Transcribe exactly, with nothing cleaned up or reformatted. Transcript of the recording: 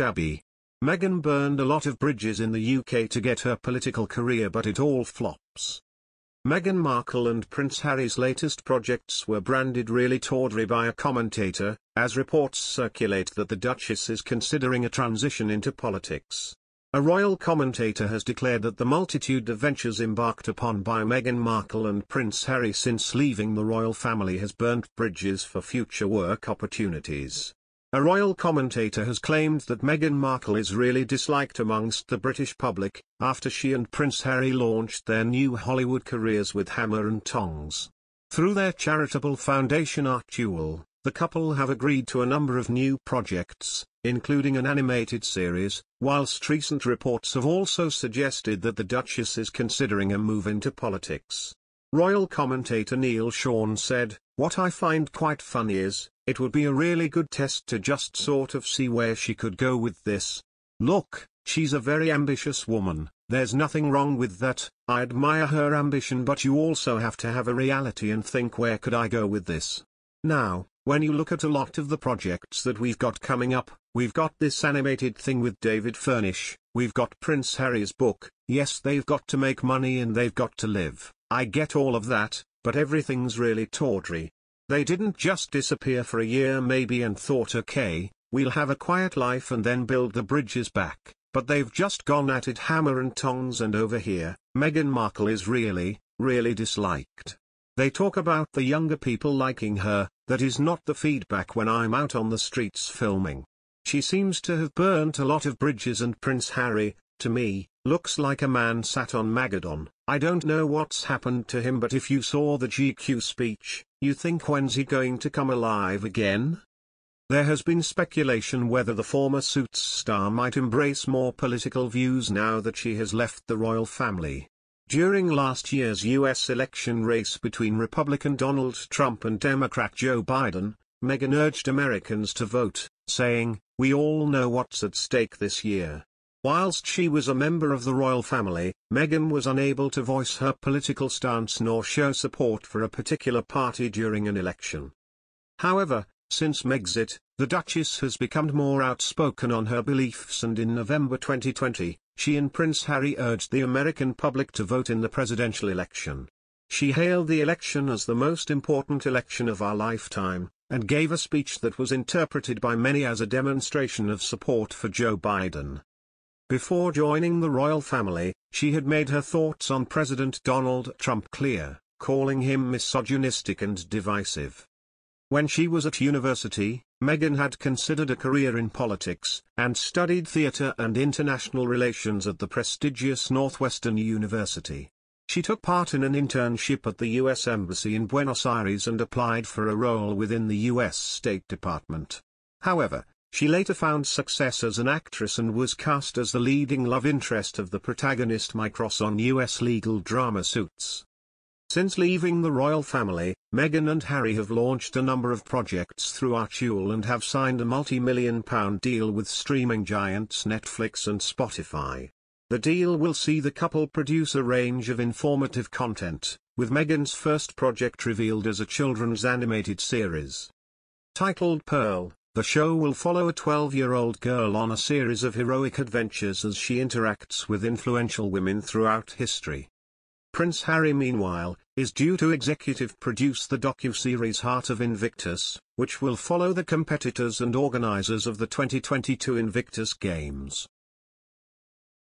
shabby. Meghan burned a lot of bridges in the U K to get her political career, but it all flops. Meghan Markle and Prince Harry's latest projects were branded really tawdry by a commentator, as reports circulate that the Duchess is considering a transition into politics. A royal commentator has declared that the multitude of ventures embarked upon by Meghan Markle and Prince Harry since leaving the royal family has burnt bridges for future work opportunities. A royal commentator has claimed that Meghan Markle is really disliked amongst the British public, after she and Prince Harry launched their new Hollywood careers with hammer and tongs. Through their charitable foundation Archewell, the couple have agreed to a number of new projects, including an animated series, whilst recent reports have also suggested that the Duchess is considering a move into politics. Royal commentator Neil Sean said, "What I find quite funny is, it would be a really good test to just sort of see where she could go with this. Look, she's a very ambitious woman, there's nothing wrong with that, I admire her ambition, but you also have to have a reality and think, where could I go with this? Now, when you look at a lot of the projects that we've got coming up, we've got this animated thing with David Furnish, we've got Prince Harry's book, yes, they've got to make money and they've got to live. I get all of that, but everything's really tawdry. They didn't just disappear for a year maybe and thought, okay, we'll have a quiet life and then build the bridges back, but they've just gone at it hammer and tongs, and over here, Meghan Markle is really, really disliked. They talk about the younger people liking her, that is not the feedback when I'm out on the streets filming. She seems to have burnt a lot of bridges, and Prince Harry, to me, looks like a man sat on Magadon. I don't know what's happened to him, but if you saw the G Q speech, you think, when's he going to come alive again?" There has been speculation whether the former Suits star might embrace more political views now that she has left the royal family. During last year's U S election race between Republican Donald Trump and Democrat Joe Biden, Meghan urged Americans to vote, saying, "We all know what's at stake this year." Whilst she was a member of the royal family, Meghan was unable to voice her political stance nor show support for a particular party during an election. However, since Megxit, the Duchess has become more outspoken on her beliefs, and in November twenty twenty, she and Prince Harry urged the American public to vote in the presidential election. She hailed the election as the most important election of our lifetime, and gave a speech that was interpreted by many as a demonstration of support for Joe Biden. Before joining the royal family, she had made her thoughts on President Donald Trump clear, calling him misogynistic and divisive. When she was at university, Meghan had considered a career in politics, and studied theatre and international relations at the prestigious Northwestern University. She took part in an internship at the U S Embassy in Buenos Aires and applied for a role within the U S State Department. However, she later found success as an actress and was cast as the leading love interest of the protagonist Mike Ross on U S legal drama Suits. Since leaving the royal family, Meghan and Harry have launched a number of projects through Archewell and have signed a multi-million pound deal with streaming giants Netflix and Spotify. The deal will see the couple produce a range of informative content, with Meghan's first project revealed as a children's animated series. Titled Pearl, the show will follow a twelve-year-old girl on a series of heroic adventures as she interacts with influential women throughout history. Prince Harry, meanwhile, is due to executive produce the docuseries Heart of Invictus, which will follow the competitors and organizers of the twenty twenty-two Invictus Games.